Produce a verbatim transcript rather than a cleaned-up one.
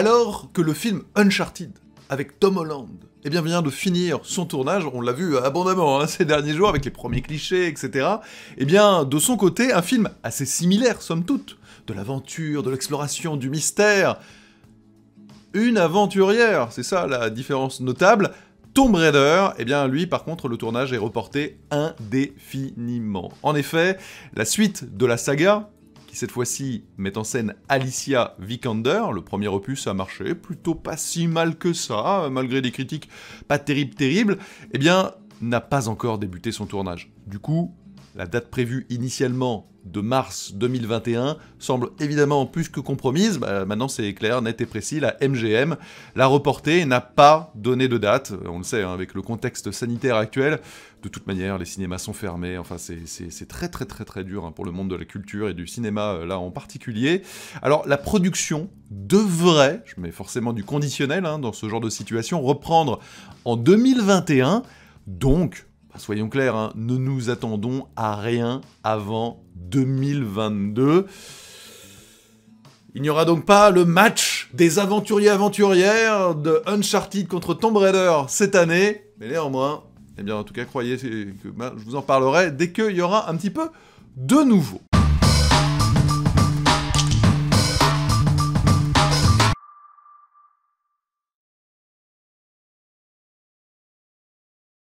Alors que le film Uncharted, avec Tom Holland, eh bien vient de finir son tournage, on l'a vu abondamment hein, ces derniers jours avec les premiers clichés, et cetera. Eh bien, de son côté, un film assez similaire, somme toute, de l'aventure, de l'exploration, du mystère. Une aventurière, c'est ça la différence notable. Tomb Raider, eh bien lui par contre le tournage est reporté indéfiniment. En effet, la suite de la saga, qui cette fois-ci met en scène Alicia Vikander, le premier opus a marché plutôt pas si mal que ça, malgré des critiques pas terribles terribles, eh bien n'a pas encore débuté son tournage. Du coup, la date prévue initialement de mars deux mille vingt et un semble évidemment plus que compromise. Bah, maintenant c'est clair, net et précis, la M G M l'a reportée et n'a pas donné de date. On le sait, hein, avec le contexte sanitaire actuel, de toute manière les cinémas sont fermés, enfin c'est très très très très dur hein, pour le monde de la culture et du cinéma euh, là en particulier. Alors la production devrait, je mets forcément du conditionnel hein, dans ce genre de situation, reprendre en deux mille vingt et un, donc... Soyons clairs, hein, ne nous attendons à rien avant deux mille vingt-deux. Il n'y aura donc pas le match des aventuriers-aventurières de Uncharted contre Tomb Raider cette année, mais néanmoins, eh bien en tout cas croyez que ben, je vous en parlerai dès qu'il y aura un petit peu de nouveau.